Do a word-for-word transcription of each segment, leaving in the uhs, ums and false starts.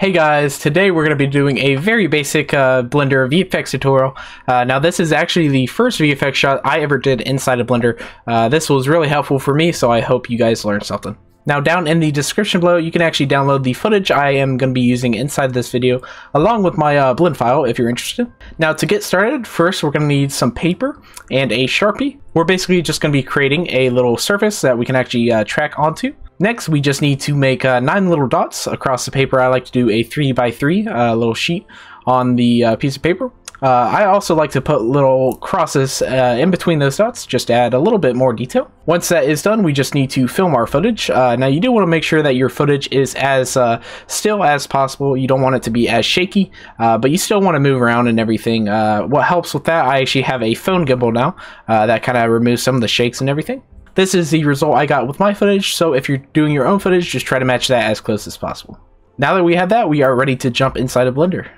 Hey guys, today we're going to be doing a very basic uh, Blender V F X tutorial. Uh, now this is actually the first V F X shot I ever did inside of Blender. Uh, this was really helpful for me, so I hope you guys learned something. Now down in the description below, you can actually download the footage I am going to be using inside this video, along with my uh, blend file if you're interested. Now to get started, first we're going to need some paper and a Sharpie. We're basically just going to be creating a little surface that we can actually uh, track onto. Next, we just need to make uh, nine little dots across the paper. I like to do a three by three uh, little sheet on the uh, piece of paper. Uh, I also like to put little crosses uh, in between those dots, just to add a little bit more detail. Once that is done, we just need to film our footage. Uh, now you do want to make sure that your footage is as uh, still as possible. You don't want it to be as shaky, uh, but you still want to move around and everything. Uh, what helps with that, I actually have a phone gimbal now uh, that kind of removes some of the shakes and everything. This is the result I got with my footage, so if you're doing your own footage, just try to match that as close as possible. Now that we have that, we are ready to jump inside of Blender.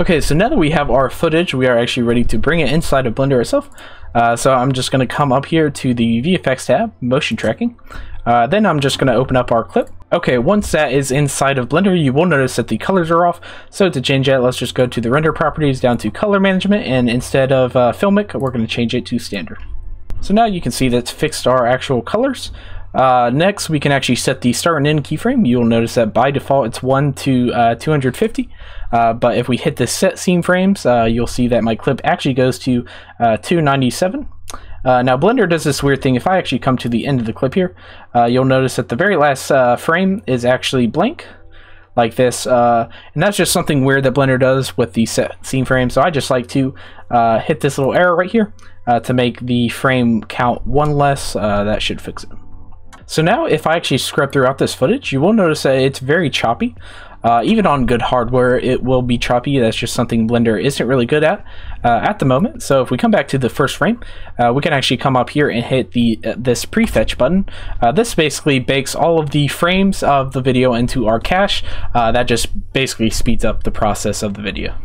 Okay, so now that we have our footage, we are actually ready to bring it inside of Blender itself. Uh, so I'm just going to come up here to the V F X tab, Motion Tracking. Uh, then I'm just going to open up our clip. Okay, once that is inside of Blender, you will notice that the colors are off. So to change that, let's just go to the Render Properties, down to Color Management, and instead of uh, Filmic, we're going to change it to Standard. So now you can see that's fixed our actual colors. Uh, next, we can actually set the start and end keyframe. You'll notice that by default it's one to two hundred fifty. Uh, but if we hit the set scene frames, uh, you'll see that my clip actually goes to uh, two ninety-seven. Uh, now Blender does this weird thing. If I actually come to the end of the clip here, uh, you'll notice that the very last uh, frame is actually blank. Like this, uh, and that's just something weird that Blender does with the set scene frame. So I just like to uh, hit this little arrow right here uh, to make the frame count one less. Uh, that should fix it. So now if I actually scrub throughout this footage, you will notice that it's very choppy. Uh, even on good hardware, it will be choppy. That's just something Blender isn't really good at uh, at the moment. So if we come back to the first frame, uh, we can actually come up here and hit the uh, this prefetch button. Uh, this basically bakes all of the frames of the video into our cache. Uh, that just basically speeds up the process of the video.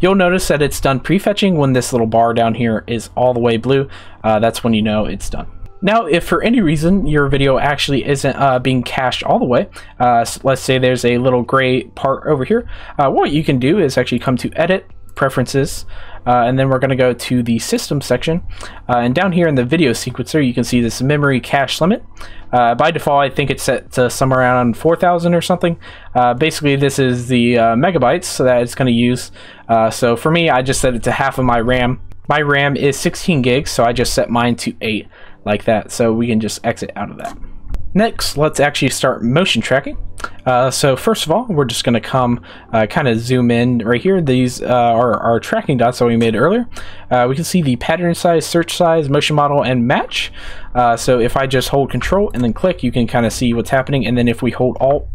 You'll notice that it's done prefetching when this little bar down here is all the way blue. Uh, that's when you know it's done. Now, if for any reason your video actually isn't uh, being cached all the way, uh, so let's say there's a little gray part over here, uh, what you can do is actually come to Edit, Preferences, uh, and then we're going to go to the System section. Uh, and down here in the Video Sequencer, you can see this Memory Cache Limit. Uh, by default, I think it's set to somewhere around four thousand or something. Uh, basically, this is the uh, megabytes that it's going to use. Uh, so for me, I just set it to half of my RAM. My RAM is sixteen gigs, so I just set mine to eight. Like that, so we can just exit out of that. Next, let's actually start motion tracking. Uh, so first of all, we're just going to come uh, kind of zoom in right here. These uh, are our tracking dots that we made earlier. Uh, we can see the pattern size, search size, motion model, and match. Uh, so if I just hold Control and then click, you can kind of see what's happening. And then if we hold Alt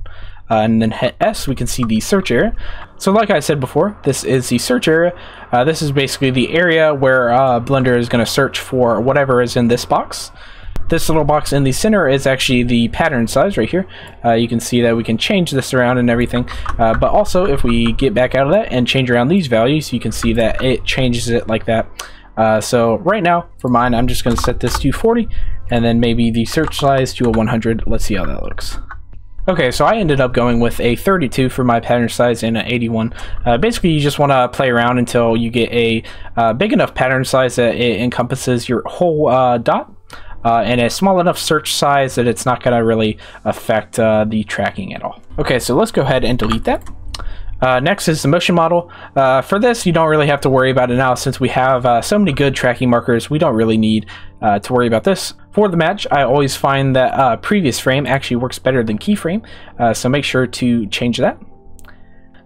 Uh, and then hit S, we can see the search area. So like I said before, this is the search area. Uh, this is basically the area where uh, Blender is going to search for whatever is in this box. This little box in the center is actually the pattern size right here. Uh, you can see that we can change this around and everything. Uh, but also, if we get back out of that and change around these values, you can see that it changes it like that. Uh, so right now, for mine, I'm just going to set this to forty, and then maybe the search size to a one hundred. Let's see how that looks. Okay, so I ended up going with a thirty-two for my pattern size and an eighty-one. Uh, basically, you just want to play around until you get a uh, big enough pattern size that it encompasses your whole uh, dot, uh, and a small enough search size that it's not going to really affect uh, the tracking at all. Okay, so let's go ahead and delete that. Uh, next is the motion model. Uh, for this, you don't really have to worry about it now since we have uh, so many good tracking markers. We don't really need uh, to worry about this. For the match, I always find that uh, previous frame actually works better than keyframe, uh, so make sure to change that.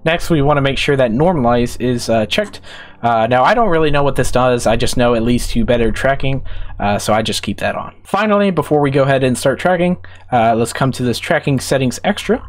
Next, we want to make sure that normalize is uh, checked. Uh, now, I don't really know what this does. I just know it leads to better tracking, uh, so I just keep that on. Finally, before we go ahead and start tracking, uh, let's come to this tracking settings extra.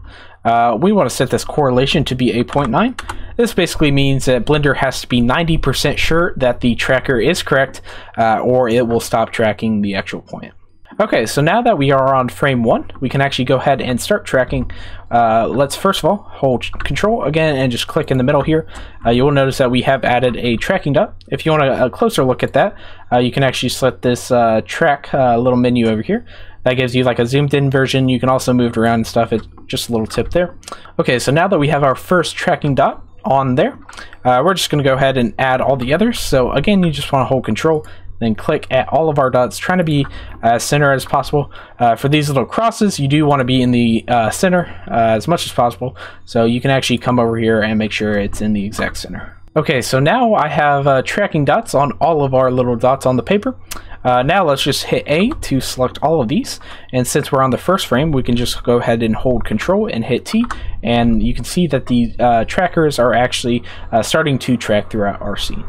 Uh, we want to set this correlation to be eight point nine. This basically means that Blender has to be ninety percent sure that the tracker is correct, uh, or it will stop tracking the actual point. Okay, so now that we are on frame one, we can actually go ahead and start tracking. Uh, let's first of all hold Control again and just click in the middle here. Uh, you will notice that we have added a tracking dot. If you want a, a closer look at that, uh, you can actually select this uh, track uh, little menu over here. That gives you like a zoomed in version. You can also move it around and stuff. It Just a little tip there. Okay, so now that we have our first tracking dot on there, uh, we're just going to go ahead and add all the others. So again, you just want to hold control, then click at all of our dots, trying to be as center as possible. Uh, for these little crosses, you do want to be in the uh, center uh, as much as possible, so you can actually come over here and make sure it's in the exact center. Okay, so now I have uh, tracking dots on all of our little dots on the paper. Uh, now let's just hit A to select all of these, and since we're on the first frame, we can just go ahead and hold control and hit T, and you can see that the uh, trackers are actually uh, starting to track throughout our scene.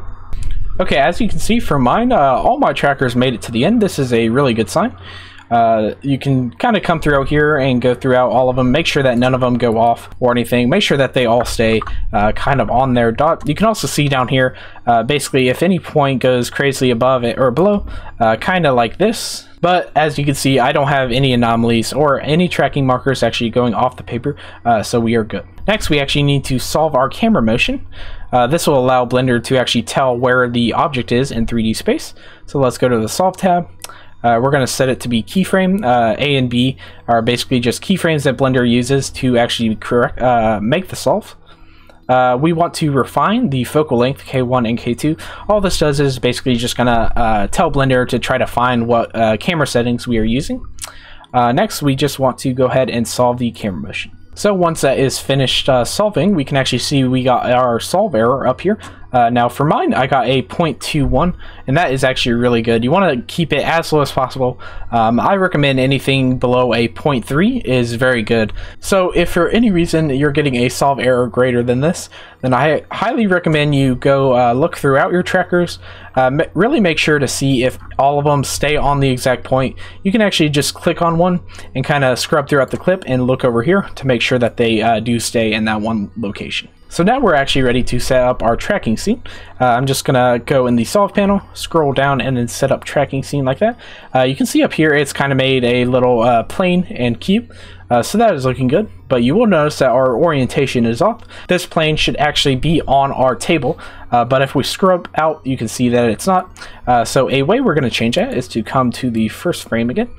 Okay, as you can see for mine, uh, all my trackers made it to the end. This is a really good sign. Uh, you can kind of come through here and go throughout all of them. Make sure that none of them go off or anything. Make sure that they all stay uh, kind of on their dot. You can also see down here, uh, basically if any point goes crazily above it or below, uh, kind of like this. But as you can see, I don't have any anomalies or any tracking markers actually going off the paper, uh, so we are good. Next, we actually need to solve our camera motion. Uh, this will allow Blender to actually tell where the object is in three D space. So let's go to the Solve tab. Uh, we're going to set it to be keyframe. Uh, A and B are basically just keyframes that Blender uses to actually correct, uh, make the solve. Uh, we want to refine the focal length, K one and K two. All this does is basically just going to uh, tell Blender to try to find what uh, camera settings we are using. Uh, next, we just want to go ahead and solve the camera motion. So once that is finished uh, solving, we can actually see we got our solve error up here. Uh, now for mine, I got a zero point two one, and that is actually really good. You want to keep it as low as possible. Um, I recommend anything below a zero point three is very good. So if for any reason you're getting a solve error greater than this, then I highly recommend you go uh, look throughout your trackers. Uh, really make sure to see if all of them stay on the exact point. You can actually just click on one and kind of scrub throughout the clip and look over here to make sure that they uh, do stay in that one location. So now we're actually ready to set up our tracking scene. Uh, I'm just gonna go in the solve panel, scroll down, and then set up tracking scene like that. Uh, you can see up here it's kind of made a little uh, plane and cube, uh, so that is looking good. But you will notice that our orientation is off. This plane should actually be on our table, uh, but if we scrub out, you can see that it's not. Uh, so a way we're gonna change that is to come to the first frame again.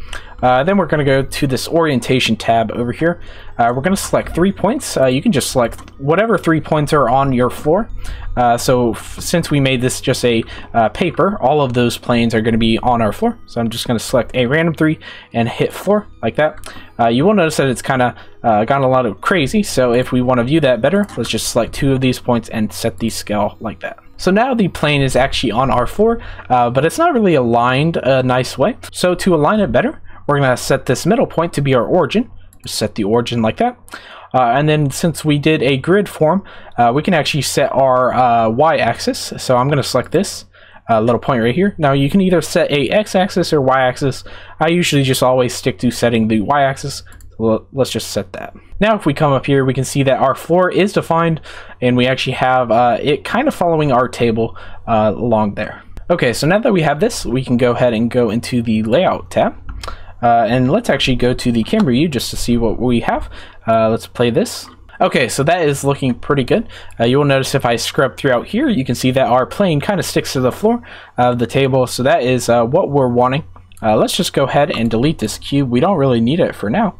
Uh, then we're gonna go to this orientation tab over here. Uh, we're gonna select three points. Uh, you can just select whatever three points are on your floor. Uh, so since we made this just a uh, paper, all of those planes are gonna be on our floor. So I'm just gonna select a random three and hit floor like that. Uh, you will notice that it's kinda uh, gone a lot of crazy, so if we wanna view that better, let's just select two of these points and set the scale like that. So now the plane is actually on our floor, uh, but it's not really aligned a nice way. So to align it better, we're gonna set this middle point to be our origin. Just set the origin like that. Uh, and then since we did a grid form, uh, we can actually set our uh, y-axis. So I'm gonna select this uh, little point right here. Now you can either set a x-axis or y-axis. I usually just always stick to setting the y-axis. Let's just set that. Now if we come up here, we can see that our floor is defined, and we actually have uh, it kind of following our table uh, along there. Okay, so now that we have this, we can go ahead and go into the layout tab. Uh, and let's actually go to the camera view just to see what we have. Uh, let's play this. Okay, so that is looking pretty good. Uh, you will notice if I scrub throughout here, you can see that our plane kind of sticks to the floor of the table. So that is uh, what we're wanting. Uh, let's just go ahead and delete this cube. We don't really need it for now.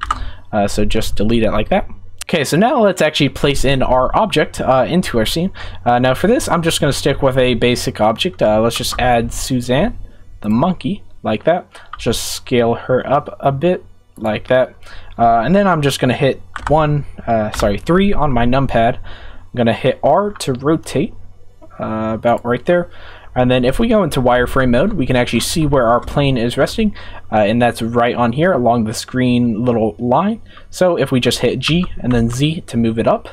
Uh, so just delete it like that. Okay, so now let's actually place in our object uh, into our scene. Uh, now for this, I'm just gonna stick with a basic object. Uh, let's just add Suzanne, the monkey, like that. Just scale her up a bit like that, uh, and then I'm just gonna hit one uh, sorry three on my numpad. I'm gonna hit R to rotate uh, about right there, and then if we go into wireframe mode, we can actually see where our plane is resting, uh, and that's right on here along this green little line. So if we just hit G and then Z to move it up,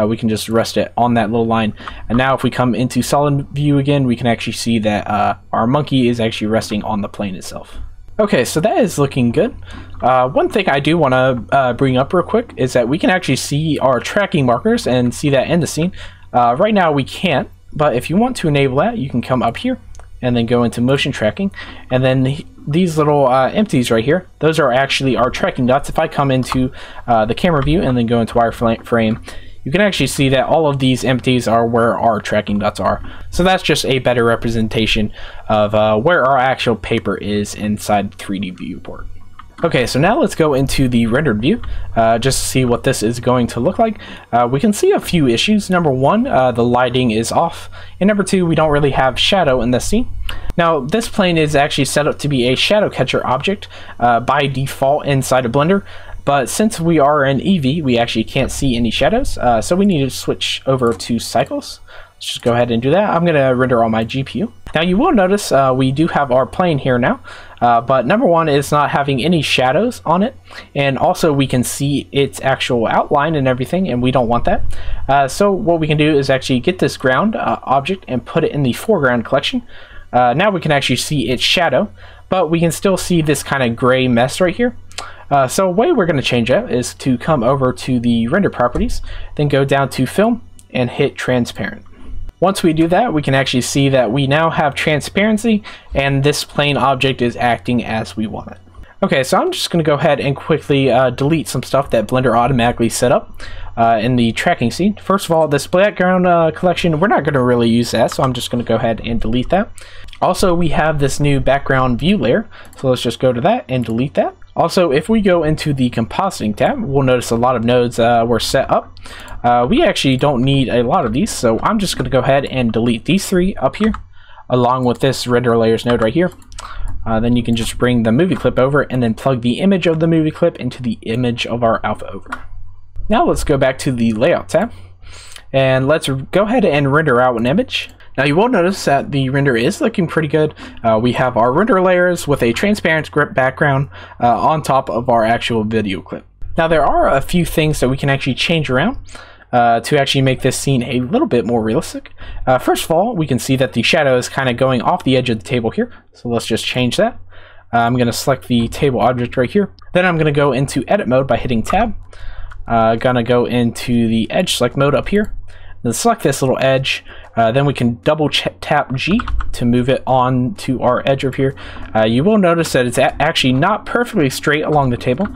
Uh, we can just rest it on that little line. And now if we come into solid view again, we can actually see that uh, our monkey is actually resting on the plane itself. Okay, so that is looking good. Uh, one thing I do want to uh, bring up real quick is that we can actually see our tracking markers and see that in the scene. Uh, right now we can't, but if you want to enable that, you can come up here and then go into motion tracking, and then the, these little uh, empties right here, those are actually our tracking dots. If I come into uh, the camera view and then go into wireframe, you can actually see that all of these empties are where our tracking dots are. So that's just a better representation of uh, where our actual paper is inside the three D viewport. Okay, so now let's go into the rendered view uh, just to see what this is going to look like. Uh, we can see a few issues. Number one, uh, the lighting is off. And number two, we don't really have shadow in this scene. Now, this plane is actually set up to be a shadow catcher object uh, by default inside of Blender. But since we are in Eevee, we actually can't see any shadows. Uh, so we need to switch over to cycles. Let's just go ahead and do that. I'm going to render on my G P U. Now you will notice uh, we do have our plane here now, uh, but number one is not having any shadows on it, and also we can see its actual outline and everything, and we don't want that. Uh, so what we can do is actually get this ground uh, object and put it in the foreground collection. Uh, now we can actually see its shadow, but we can still see this kind of gray mess right here. Uh, so the way we're going to change that is to come over to the render properties, then go down to film and hit transparent. Once we do that, we can actually see that we now have transparency and this plane object is acting as we want it. Okay, so I'm just going to go ahead and quickly uh, delete some stuff that Blender automatically set up uh, in the tracking scene. First of all, this background uh, collection, we're not going to really use that, so I'm just going to go ahead and delete that. Also, we have this new background view layer, so let's just go to that and delete that. Also, if we go into the compositing tab, we'll notice a lot of nodes uh, were set up. Uh, we actually don't need a lot of these, so I'm just going to go ahead and delete these three up here, along with this render layers node right here. Uh, then you can just bring the movie clip over and then plug the image of the movie clip into the image of our alpha over. Now let's go back to the layout tab, and let's go ahead and render out an image. Now you will notice that the render is looking pretty good. Uh, we have our render layers with a transparent grip background uh, on top of our actual video clip. Now there are a few things that we can actually change around uh, to actually make this scene a little bit more realistic. Uh, first of all, we can see that the shadow is kind of going off the edge of the table here. So let's just change that. Uh, I'm going to select the table object right here. Then I'm going to go into edit mode by hitting tab. Uh, going to go into the edge select mode up here. Then select this little edge, uh, then we can double tap G to move it on to our edge over here. Uh, you will notice that it's actually not perfectly straight along the table.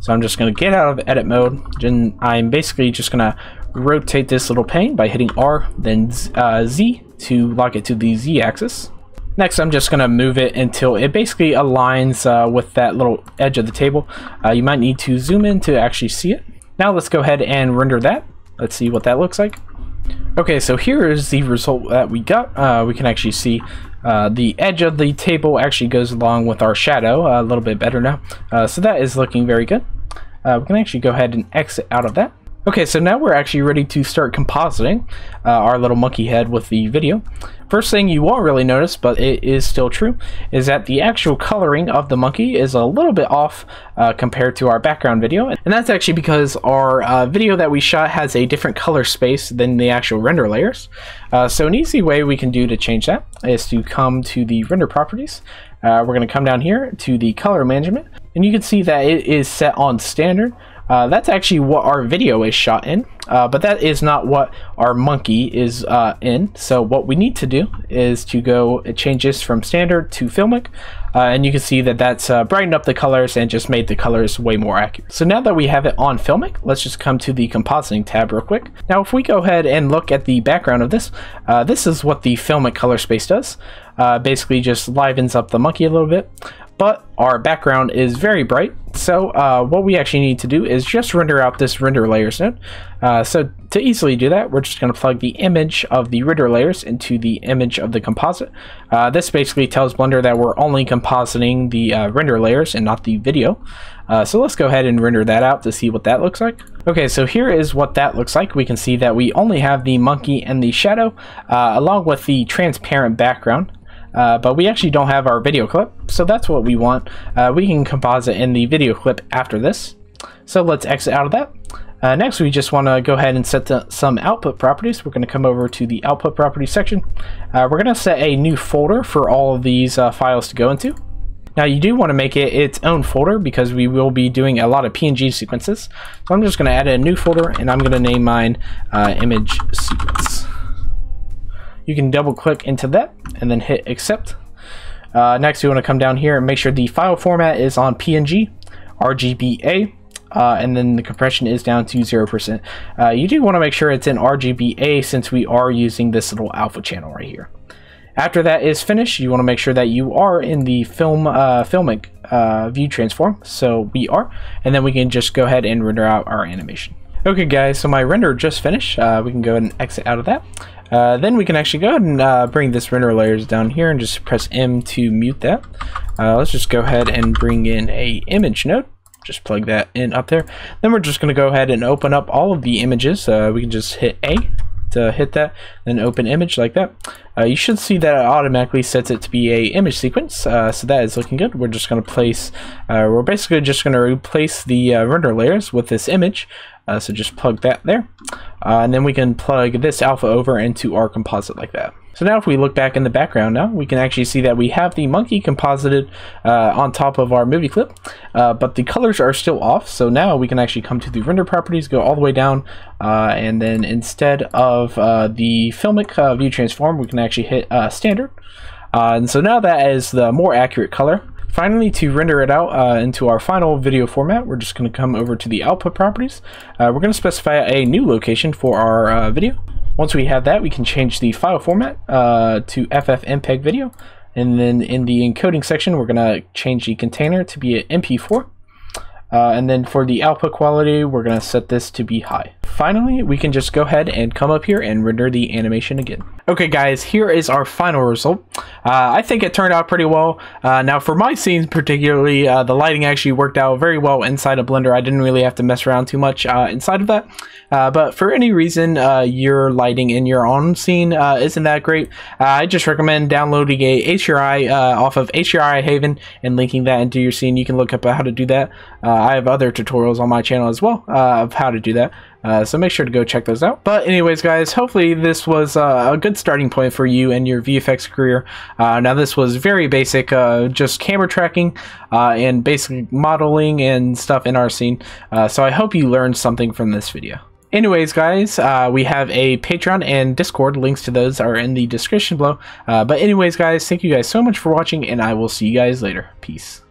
So I'm just going to get out of edit mode, and I'm basically just going to rotate this little pane by hitting R, then Z, uh, Z to lock it to the Z axis. Next, I'm just going to move it until it basically aligns uh, with that little edge of the table. Uh, you might need to zoom in to actually see it. Now let's go ahead and render that. Let's see what that looks like. Okay, so here is the result that we got. Uh, we can actually see uh, the edge of the table actually goes along with our shadow a little bit better now. Uh, so that is looking very good. Uh, we can actually go ahead and exit out of that. Okay, so now we're actually ready to start compositing uh, our little monkey head with the video. First thing you won't really notice, but it is still true, is that the actual coloring of the monkey is a little bit off uh, compared to our background video. And that's actually because our uh, video that we shot has a different color space than the actual render layers. Uh, so an easy way we can do to change that is to come to the render properties. Uh, we're going to come down here to the color management, and you can see that it is set on standard. Uh, that's actually what our video is shot in, uh, but that is not what our monkey is uh, in. So what we need to do is to go change this from standard to Filmic, uh, and you can see that that's uh, brightened up the colors and just made the colors way more accurate. So now that we have it on Filmic, let's just come to the compositing tab real quick. Now if we go ahead and look at the background of this, uh, this is what the Filmic color space does. Uh, basically just livens up the monkey a little bit. But our background is very bright, so uh, what we actually need to do is just render out this render layers node. Uh, so to easily do that, we're just going to plug the image of the render layers into the image of the composite. Uh, this basically tells Blender that we're only compositing the uh, render layers and not the video. Uh, so let's go ahead and render that out to see what that looks like. Okay, so here is what that looks like. We can see that we only have the monkey and the shadow, uh, along with the transparent background. Uh, but we actually don't have our video clip, so that's what we want. Uh, we can composite in the video clip after this. So let's exit out of that. Uh, next, we just want to go ahead and set the, some output properties. We're going to come over to the output properties section. Uh, we're going to set a new folder for all of these uh, files to go into. Now you do want to make it its own folder because we will be doing a lot of P N G sequences. So I'm just going to add a new folder, and I'm going to name mine uh, image sequence. You can double click into that and then hit accept. Uh, next, we want to come down here and make sure the file format is on P N G, R G B A, uh, and then the compression is down to zero percent. Uh, you do want to make sure it's in R G B A since we are using this little alpha channel right here. After that is finished, you want to make sure that you are in the film uh, Filmic uh, view transform. So we are, and then we can just go ahead and render out our animation. Okay guys, so my render just finished. Uh, we can go ahead and exit out of that. Uh, then we can actually go ahead and uh, bring this render layers down here and just press M to mute that. Uh, let's just go ahead and bring in a image node. Just plug that in up there. Then we're just going to go ahead and open up all of the images. Uh, we can just hit A to hit that, then open image like that. Uh, you should see that it automatically sets it to be a image sequence, uh, so that is looking good. We're just going to place, uh, we're basically just going to replace the uh, render layers with this image, uh, so just plug that there. Uh, and then we can plug this alpha over into our composite like that. So now if we look back in the background now, we can actually see that we have the monkey composited uh, on top of our movie clip, uh, but the colors are still off. So now we can actually come to the render properties, go all the way down, uh, and then instead of uh, the Filmic uh, view transform, we can actually hit uh, standard. Uh, and so now that is the more accurate color. Finally, to render it out uh, into our final video format, we're just going to come over to the output properties. Uh, we're going to specify a new location for our uh, video. Once we have that, we can change the file format uh, to FFmpeg video, and then in the encoding section, we're going to change the container to be an M P four, uh, and then for the output quality, we're going to set this to be high. Finally, we can just go ahead and come up here and render the animation again. Okay guys, here is our final result. Uh, I think it turned out pretty well. Uh, now for my scenes particularly, uh, the lighting actually worked out very well inside of Blender. I didn't really have to mess around too much uh, inside of that. Uh, but for any reason uh, your lighting in your own scene uh, isn't that great, uh, I just recommend downloading a H R I uh, off of H R I Haven and linking that into your scene. You can look up how to do that. Uh, I have other tutorials on my channel as well uh, of how to do that. Uh, so make sure to go check those out. But anyways guys, hopefully this was uh, a good starting point for you and your V F X career. Uh, now this was very basic, uh, just camera tracking uh, and basic modeling and stuff in our scene. Uh, so I hope you learned something from this video. Anyways guys, uh, we have a Patreon and Discord, links to those are in the description below. Uh, but anyways guys, thank you guys so much for watching, and I will see you guys later. Peace.